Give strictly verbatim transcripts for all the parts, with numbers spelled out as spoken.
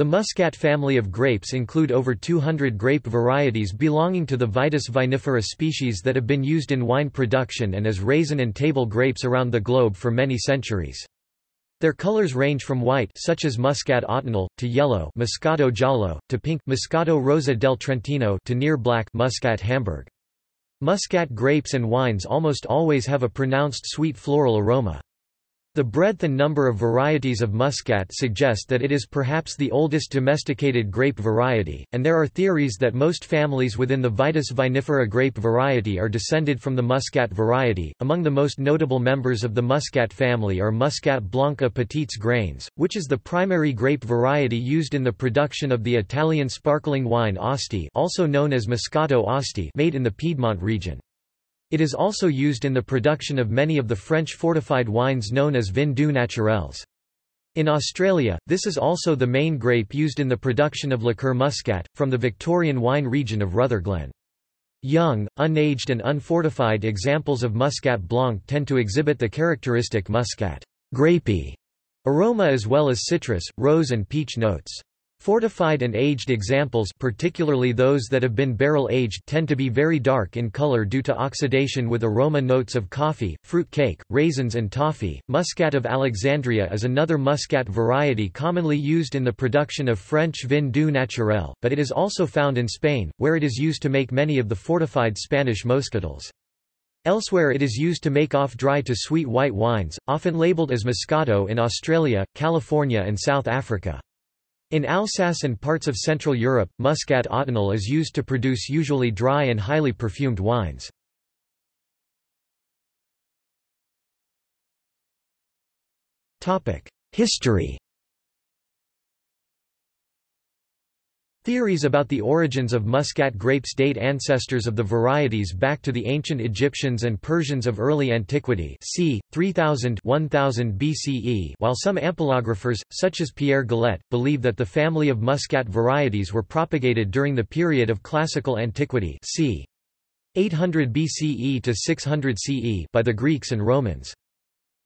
The Muscat family of grapes include over two hundred grape varieties belonging to the Vitis vinifera species that have been used in wine production and as raisin and table grapes around the globe for many centuries. Their colors range from white, such as Muscat Ottonel, to yellow, Moscato Giallo, to pink, Moscato Rosa del Trentino, to near black, Muscat Hamburg. Muscat grapes and wines almost always have a pronounced sweet floral aroma. The breadth and number of varieties of Muscat suggest that it is perhaps the oldest domesticated grape variety, and there are theories that most families within the Vitis vinifera grape variety are descended from the Muscat variety. Among the most notable members of the Muscat family are Muscat Blanc à Petits Grains, which is the primary grape variety used in the production of the Italian sparkling wine Asti, also known as Moscato Asti, made in the Piedmont region. It is also used in the production of many of the French fortified wines known as vins doux naturels. In Australia, this is also the main grape used in the production of liqueur muscat, from the Victorian wine region of Rutherglen. Young, unaged and unfortified examples of Muscat Blanc tend to exhibit the characteristic muscat grapey aroma as well as citrus, rose and peach notes. Fortified and aged examples, particularly those that have been barrel-aged, tend to be very dark in color due to oxidation with aroma notes of coffee, fruit cake, raisins and toffee. Muscat of Alexandria is another Muscat variety commonly used in the production of French vin doux naturel, but it is also found in Spain, where it is used to make many of the fortified Spanish moscatels. Elsewhere it is used to make off-dry to sweet white wines, often labeled as Moscato in Australia, California and South Africa. In Alsace and parts of Central Europe, Muscat Ottonel is used to produce usually dry and highly perfumed wines. History. Theories about the origins of Muscat grapes date ancestors of the varieties back to the ancient Egyptians and Persians of early antiquity, c. three thousand to one thousand B C E, while some ampelographers, such as Pierre Gallet, believe that the family of Muscat varieties were propagated during the period of classical antiquity, c. eight hundred B C E to six hundred C E, by the Greeks and Romans.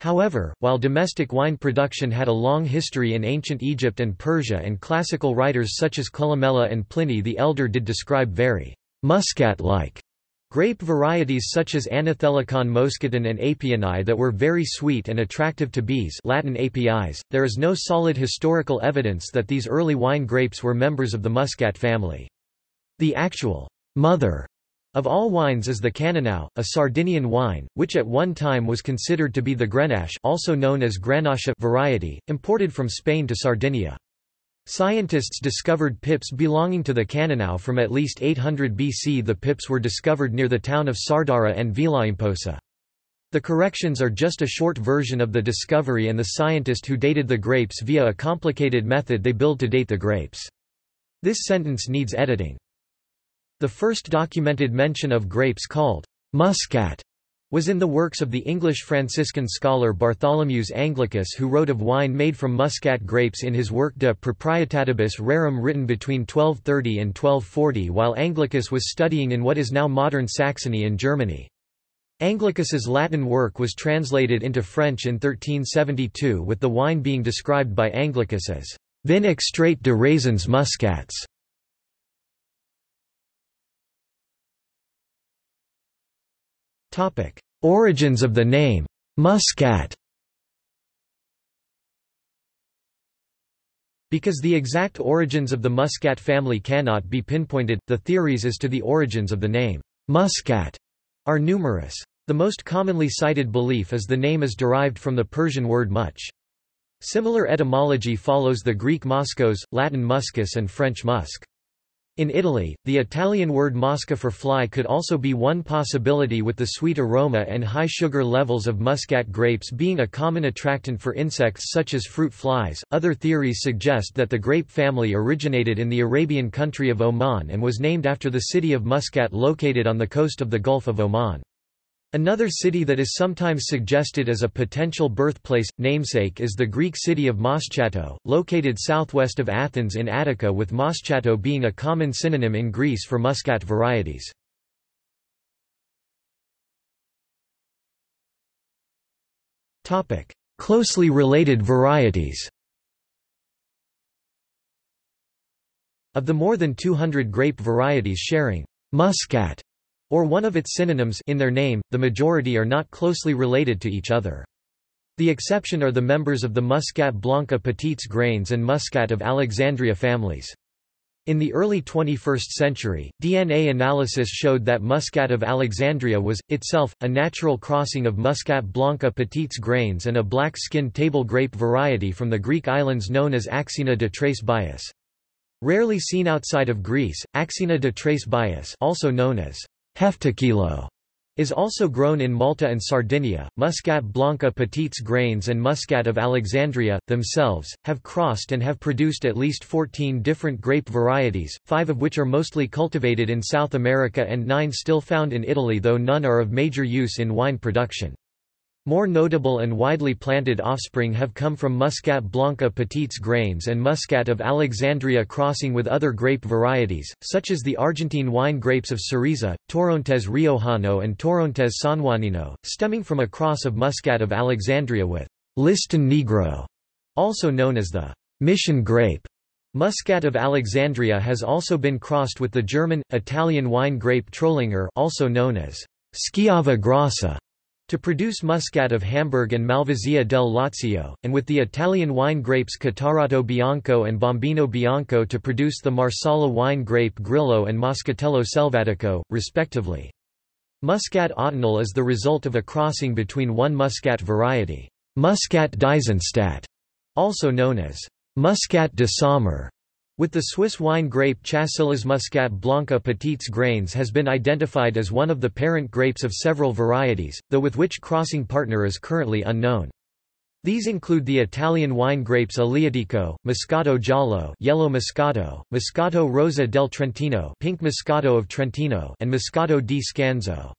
However, while domestic wine production had a long history in ancient Egypt and Persia, and classical writers such as Columella and Pliny the Elder did describe very muscat-like grape varieties such as Anathelicon moscaton and Apiani that were very sweet and attractive to bees (Latin apis), there is no solid historical evidence that these early wine grapes were members of the Muscat family. The actual mother of all wines is the Cannonau, a Sardinian wine, which at one time was considered to be the Grenache, also known as Grenache variety, imported from Spain to Sardinia. Scientists discovered pips belonging to the Cannonau from at least eight hundred B C. The pips were discovered near the town of Sardara and Villaimposa. The corrections are just a short version of the discovery and the scientist who dated the grapes via a complicated method they build to date the grapes. This sentence needs editing. The first documented mention of grapes called muscat was in the works of the English Franciscan scholar Bartholomew Anglicus, who wrote of wine made from muscat grapes in his work De Proprietatibus Rerum, written between twelve thirty and twelve forty, while Anglicus was studying in what is now modern Saxony in Germany. Anglicus's Latin work was translated into French in thirteen seventy-two, with the wine being described by Anglicus as vin extrait de raisins muscats. Origins of the name Muscat. Because the exact origins of the Muscat family cannot be pinpointed, the theories as to the origins of the name Muscat are numerous. The most commonly cited belief is the name is derived from the Persian word much. Similar etymology follows the Greek moskos, Latin muscus and French musk. In Italy, the Italian word mosca for fly could also be one possibility, with the sweet aroma and high sugar levels of muscat grapes being a common attractant for insects such as fruit flies. Other theories suggest that the grape family originated in the Arabian country of Oman and was named after the city of Muscat located on the coast of the Gulf of Oman. Another city that is sometimes suggested as a potential birthplace, namesake, is the Greek city of Moschato, located southwest of Athens in Attica, with Moschato being a common synonym in Greece for muscat varieties. Closely related varieties. Of the more than two hundred grape varieties sharing Muscat or one of its synonyms in their name, the majority are not closely related to each other. The exception are the members of the Muscat Blanc à Petits Grains and Muscat of Alexandria families. In the early twenty-first century, D N A analysis showed that Muscat of Alexandria was, itself, a natural crossing of Muscat Blanc à Petits Grains and a black-skinned table grape variety from the Greek islands known as Axina de Tres Bias. Rarely seen outside of Greece, Axina de Tres Bias, also known as heftakilo, is also grown in Malta and Sardinia. Muscat Blanc à Petits Grains and Muscat of Alexandria, themselves, have crossed and have produced at least fourteen different grape varieties, five of which are mostly cultivated in South America and nine still found in Italy, though none are of major use in wine production. More notable and widely planted offspring have come from Muscat Blanc à Petits Grains and Muscat of Alexandria crossing with other grape varieties, such as the Argentine wine grapes of Ceriza, Torontes Riojano and Torontes Sanjuanino, stemming from a cross of Muscat of Alexandria with «Liston Negro», also known as the «Mission grape». Muscat of Alexandria has also been crossed with the German, Italian wine grape Trollinger, also known as «Schiava Grassa», to produce Muscat of Hamburg and Malvasia del Lazio, and with the Italian wine grapes Cataratto Bianco and Bombino Bianco to produce the Marsala wine grape Grillo and Moscatello Selvatico, respectively. Muscat Ottonel is the result of a crossing between one Muscat variety, Muscat d'Eisenstadt, also known as Muscat de Sommer, with the Swiss wine grape Chasselas. Muscat Blanc à Petits Grains has been identified as one of the parent grapes of several varieties, though with which crossing partner is currently unknown. These include the Italian wine grapes Aleatico, Moscato Giallo, Yellow Moscato, Moscato Rosa del Trentino, Pink Moscato of Trentino, and Moscato di Scanzo.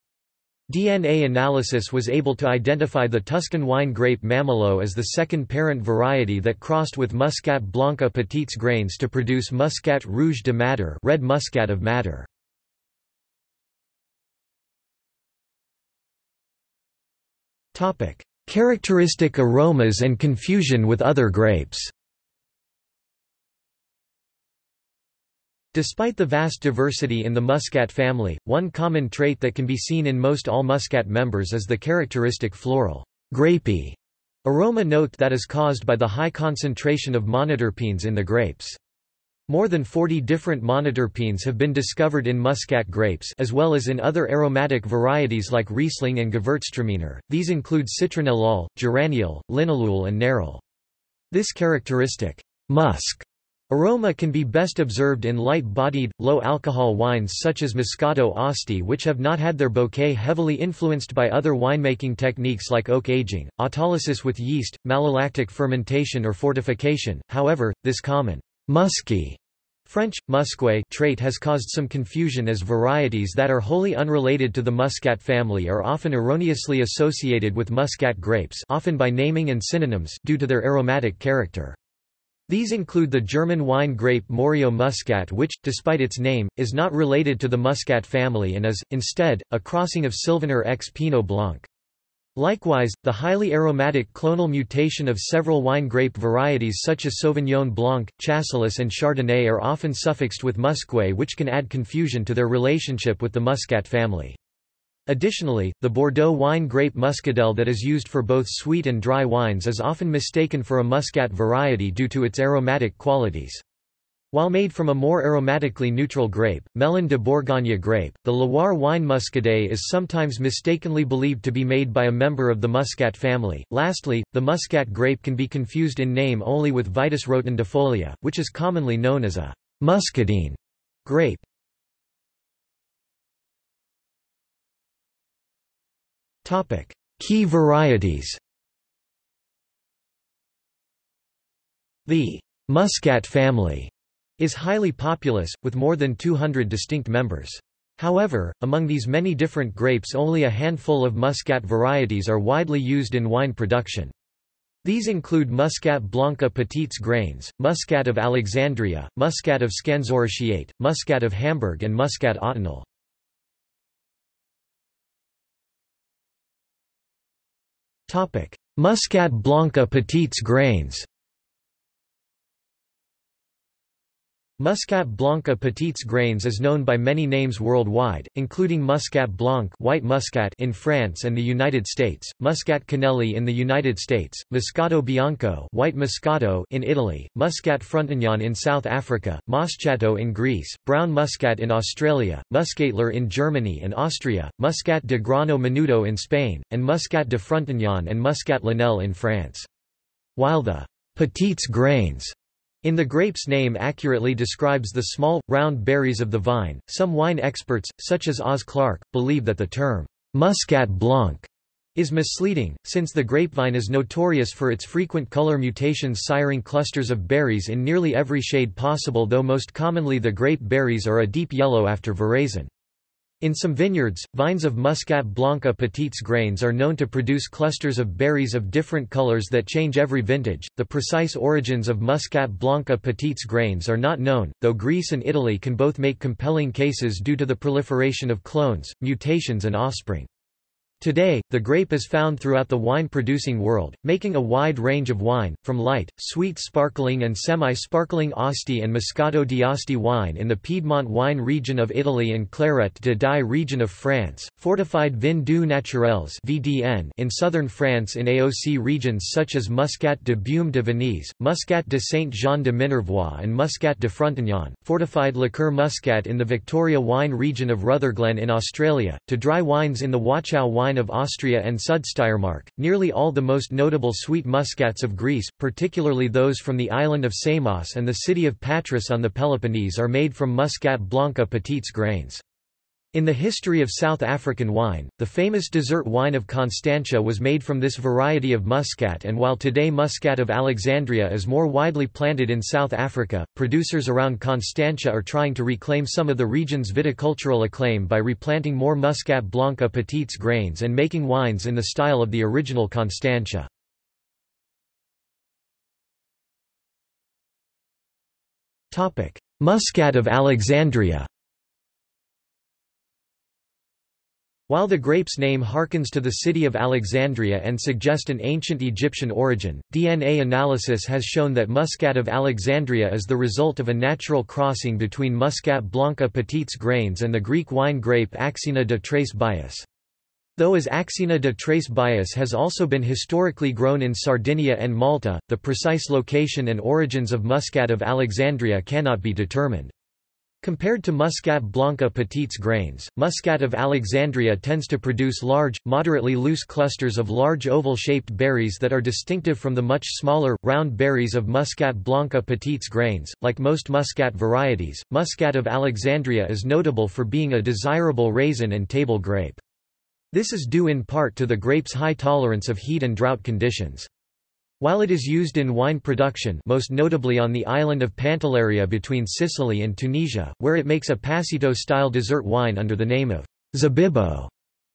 D N A analysis was able to identify the Tuscan wine grape Mamalo as the second parent variety that crossed with Muscat Blanc à Petits Grains to produce Muscat Rouge de Madder, red Muscat of Madder. Topic: Characteristic aromas and confusion with other grapes. Despite the vast diversity in the Muscat family, one common trait that can be seen in most all Muscat members is the characteristic floral, grapey aroma note that is caused by the high concentration of monoterpenes in the grapes. More than forty different monoterpenes have been discovered in Muscat grapes as well as in other aromatic varieties like Riesling and Gewürztraminer. These include citronellol, geraniol, linalool and nerol. This characteristic, musk, aroma can be best observed in light-bodied, low-alcohol wines such as Moscato Asti, which have not had their bouquet heavily influenced by other winemaking techniques like oak aging, autolysis with yeast, malolactic fermentation or fortification. However, this common musky French, musqué trait has caused some confusion as varieties that are wholly unrelated to the Muscat family are often erroneously associated with Muscat grapes, often by naming and synonyms, due to their aromatic character. These include the German wine grape Morio Muscat, which, despite its name, is not related to the Muscat family and is, instead, a crossing of Sylvaner x Pinot Blanc. Likewise, the highly aromatic clonal mutation of several wine grape varieties such as Sauvignon Blanc, Chasselas and Chardonnay are often suffixed with musqué, which can add confusion to their relationship with the Muscat family. Additionally, the Bordeaux wine grape Muscadelle that is used for both sweet and dry wines is often mistaken for a Muscat variety due to its aromatic qualities. While made from a more aromatically neutral grape, Melon de Bourgogne grape, the Loire wine Muscadet is sometimes mistakenly believed to be made by a member of the Muscat family. Lastly, the Muscat grape can be confused in name only with Vitis rotundifolia, which is commonly known as a muscadine grape. Key varieties. The Muscat family is highly populous, with more than two hundred distinct members. However, among these many different grapes only a handful of Muscat varieties are widely used in wine production. These include Muscat Blanc à Petits Grains, Muscat of Alexandria, Muscat of Scanzoriciate, Muscat of Hamburg and Muscat Ottonel. Topic: Muscat Blanc à Petits Grains. Muscat Blanc à Petits Grains is known by many names worldwide, including Muscat Blanc White Muscat in France and the United States, Muscat Canelli in the United States, Moscato Bianco White Moscato in Italy, Muscat Frontignan in South Africa, Moschato in Greece, Brown Muscat in Australia, Muskatler in Germany and Austria, Muscat de Grano Menudo in Spain, and Muscat de Frontignan and Muscat Lanel in France. While the Petits Grains in the grape's name accurately describes the small, round berries of the vine, some wine experts, such as Oz Clarke, believe that the term, Muscat Blanc, is misleading, since the grapevine is notorious for its frequent color mutations siring clusters of berries in nearly every shade possible, though most commonly the grape berries are a deep yellow after veraison. In some vineyards, vines of Muscat Blanc à Petits Grains are known to produce clusters of berries of different colors that change every vintage. The precise origins of Muscat Blanc à Petits Grains are not known, though Greece and Italy can both make compelling cases due to the proliferation of clones, mutations, and offspring. Today, the grape is found throughout the wine-producing world, making a wide range of wine, from light, sweet sparkling and semi-sparkling Asti and Moscato di Asti wine in the Piedmont wine region of Italy and Claret de Die region of France, fortified vin du naturels (V D N) in southern France in A O C regions such as Muscat de Baume de Venise, Muscat de Saint-Jean de Minervois and Muscat de Frontignan, fortified liqueur Muscat in the Victoria wine region of Rutherglen in Australia, to dry wines in the Wachau wine of Austria and Sudsteiermark. Nearly all the most notable sweet muscats of Greece, particularly those from the island of Samos and the city of Patras on the Peloponnese, are made from Muscat Blanc à Petits Grains. In the history of South African wine, the famous dessert wine of Constantia was made from this variety of muscat, and while today Muscat of Alexandria is more widely planted in South Africa, producers around Constantia are trying to reclaim some of the region's viticultural acclaim by replanting more Muscat Blanc à Petits Grains and making wines in the style of the original Constantia. Muscat of Alexandria. While the grape's name harkens to the city of Alexandria and suggests an ancient Egyptian origin, D N A analysis has shown that Muscat of Alexandria is the result of a natural crossing between Muscat Blanc à Petits Grains and the Greek wine grape Axina de Tres Bias. Though as Axina de Tres Bias has also been historically grown in Sardinia and Malta, the precise location and origins of Muscat of Alexandria cannot be determined. Compared to Muscat Blanc à Petits Grains, Muscat of Alexandria tends to produce large, moderately loose clusters of large oval-shaped berries that are distinctive from the much smaller, round berries of Muscat Blanc à Petits Grains. Like most Muscat varieties, Muscat of Alexandria is notable for being a desirable raisin and table grape. This is due in part to the grape's high tolerance of heat and drought conditions. While it is used in wine production, most notably on the island of Pantelleria between Sicily and Tunisia, where it makes a passito-style dessert wine under the name of Zabibbo,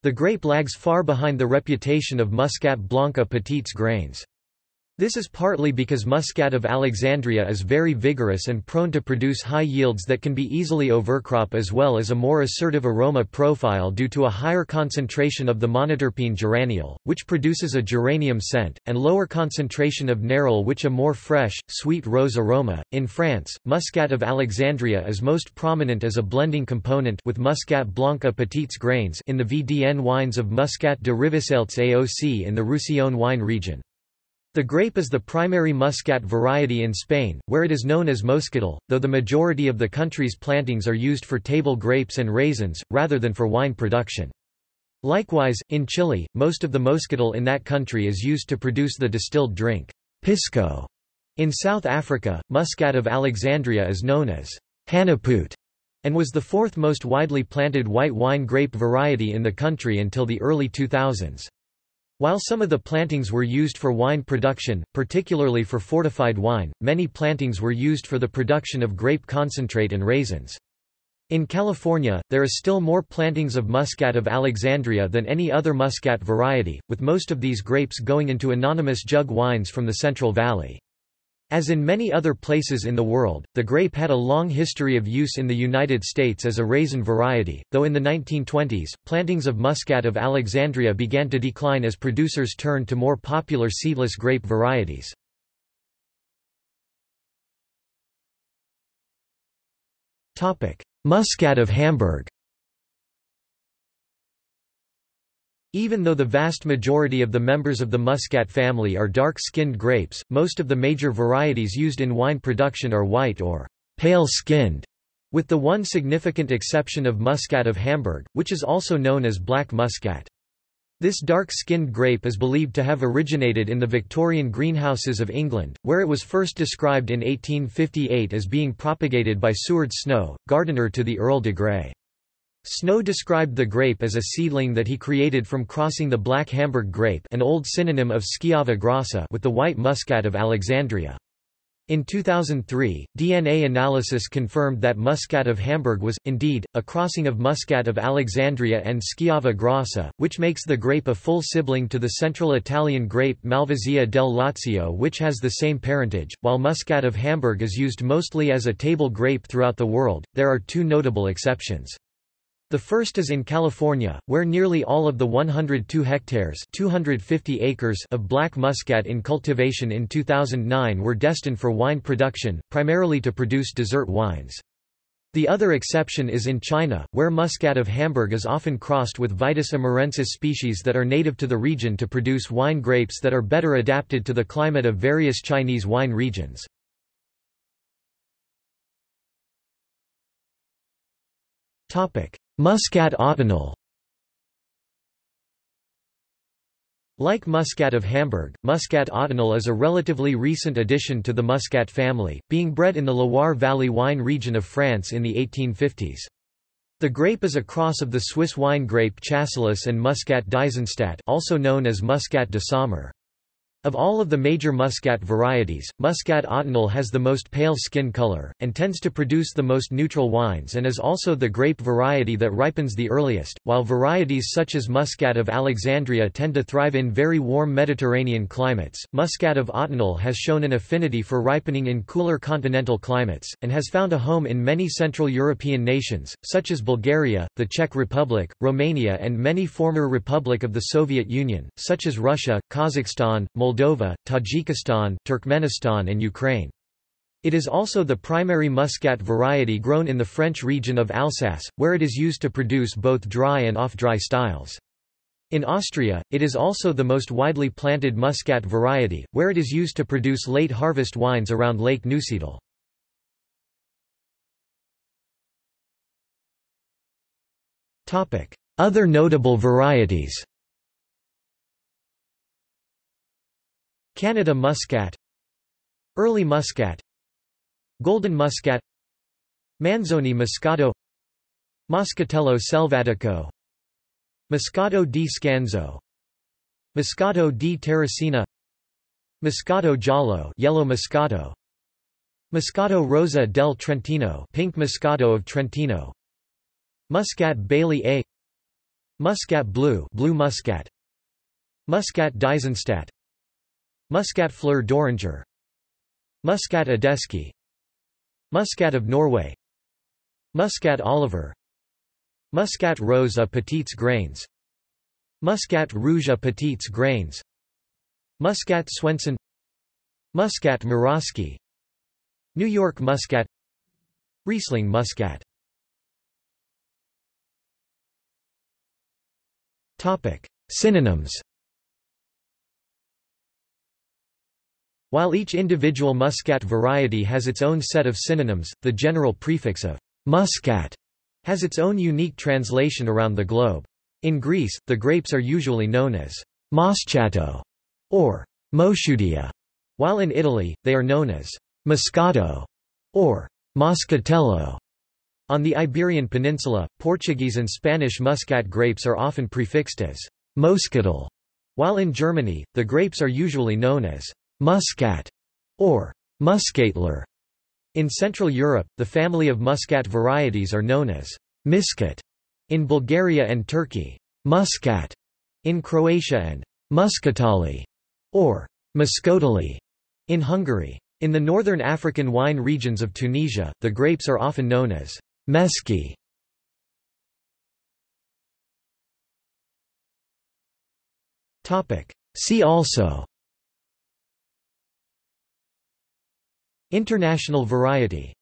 the grape lags far behind the reputation of Muscat Blanc à Petits Grains. This is partly because Muscat of Alexandria is very vigorous and prone to produce high yields that can be easily overcrop, as well as a more assertive aroma profile due to a higher concentration of the monoterpene geraniol, which produces a geranium scent, and lower concentration of nerol, which a more fresh, sweet rose aroma. In France, Muscat of Alexandria is most prominent as a blending component with Muscat Blanc à Petits Grains in the V D N wines of Muscat de Rivesaltes A O C in the Roussillon wine region. The grape is the primary Muscat variety in Spain, where it is known as Moscatel, though the majority of the country's plantings are used for table grapes and raisins, rather than for wine production. Likewise, in Chile, most of the Moscatel in that country is used to produce the distilled drink, pisco. In South Africa, Muscat of Alexandria is known as Hanaput, and was the fourth most widely planted white wine grape variety in the country until the early two thousands. While some of the plantings were used for wine production, particularly for fortified wine, many plantings were used for the production of grape concentrate and raisins. In California, there is still more plantings of Muscat of Alexandria than any other Muscat variety, with most of these grapes going into anonymous jug wines from the Central Valley. As in many other places in the world, the grape had a long history of use in the United States as a raisin variety, though in the nineteen twenties, plantings of Muscat of Alexandria began to decline as producers turned to more popular seedless grape varieties. Muscat of Hamburg. Even though the vast majority of the members of the Muscat family are dark-skinned grapes, most of the major varieties used in wine production are white or pale-skinned, with the one significant exception of Muscat of Hamburg, which is also known as black muscat. This dark-skinned grape is believed to have originated in the Victorian greenhouses of England, where it was first described in eighteen fifty-eight as being propagated by Seward Snow, gardener to the Earl de Grey. Snow described the grape as a seedling that he created from crossing the black Hamburg grape, an old synonym of Schiava Grassa, with the white Muscat of Alexandria. In two thousand three, D N A analysis confirmed that Muscat of Hamburg was, indeed, a crossing of Muscat of Alexandria and Schiava Grassa, which makes the grape a full sibling to the central Italian grape Malvasia del Lazio, which has the same parentage. While Muscat of Hamburg is used mostly as a table grape throughout the world, there are two notable exceptions. The first is in California, where nearly all of the one hundred two hectares (two hundred fifty acres) of black muscat in cultivation in two thousand nine were destined for wine production, primarily to produce dessert wines. The other exception is in China, where Muscat of Hamburg is often crossed with Vitis amarensis species that are native to the region to produce wine grapes that are better adapted to the climate of various Chinese wine regions. Muscat Ottonel. Like Muscat of Hamburg, Muscat Ottonel is a relatively recent addition to the Muscat family, being bred in the Loire Valley wine region of France in the eighteen fifties. The grape is a cross of the Swiss wine grape Chasselas and Muscat d'Eisenstadt, also known as Muscat de Sommer. Of all of the major muscat varieties, Muscat Ottonel has the most pale skin color, and tends to produce the most neutral wines and is also the grape variety that ripens the earliest, while varieties such as Muscat of Alexandria tend to thrive in very warm Mediterranean climates. Muscat of Ottonel has shown an affinity for ripening in cooler continental climates, and has found a home in many Central European nations, such as Bulgaria, the Czech Republic, Romania and many former republics of the Soviet Union, such as Russia, Kazakhstan, Moldova, Moldova, Tajikistan, Turkmenistan and Ukraine. It is also the primary muscat variety grown in the French region of Alsace, where it is used to produce both dry and off-dry styles. In Austria, it is also the most widely planted muscat variety, where it is used to produce late harvest wines around Lake Neusiedl. Other notable varieties: Canada muscat, early muscat, golden muscat, Manzoni moscato, Moscatello selvatico, Moscato di Scanzo, Moscato di Terracina, Moscato Giallo, yellow Moscato, Moscato Rosa del Trentino, pink Moscato of Trentino, Muscat Bailey A, Muscat Blue, blue Muscat, Muscat d'Eisenstadt, Muscat Fleur d'Oranger, Muscat Odesky, Muscat of Norway, Muscat Oliver, Muscat Rose à Petits Grains, Muscat Rouge à Petits Grains, Muscat Swenson, Muscat Murawski, New York Muscat, Riesling Muscat. Synonyms: while each individual muscat variety has its own set of synonyms, the general prefix of «muscat» has its own unique translation around the globe. In Greece, the grapes are usually known as «moschato» or «moschutia», while in Italy, they are known as «moscato» or «moscatello». On the Iberian Peninsula, Portuguese and Spanish muscat grapes are often prefixed as «moscatel», while in Germany, the grapes are usually known as Muscat or Muskatler. In Central Europe, the family of muscat varieties are known as Miscat in Bulgaria and Turkey, Muscat in Croatia and Muscatali or Muscotali in Hungary. In the northern African wine regions of Tunisia, the grapes are often known as Meski. Topic: see also International variety.